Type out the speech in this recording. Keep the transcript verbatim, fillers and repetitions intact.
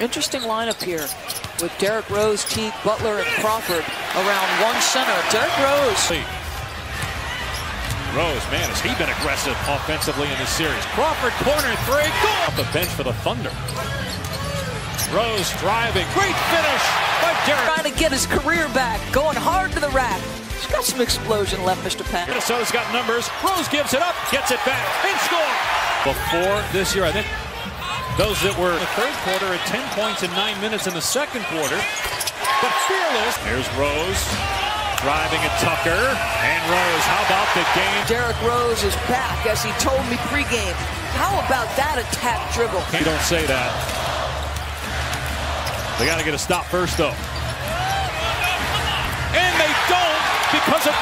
Interesting lineup here with Derrick Rose, Keith Butler, and Crawford around one center. Derrick Rose. Rose, man, has he been aggressive offensively in this series. Crawford, corner three, goal! Off the bench for the Thunder. Rose driving, great finish by Derrick. Trying to get his career back, going hard to the rack. He's got some explosion left, Mister Penn. Minnesota's got numbers. Rose gives it up, gets it back, and scores. Before this year, I think those that were in the third quarter at ten points in nine minutes in the second quarter. But fearless. There's Rose driving at Tucker. And Rose, how about the game? Derrick Rose is back, as he told me pregame. How about that attack dribble? You don't say that. They got to get a stop first, though. And they don't because of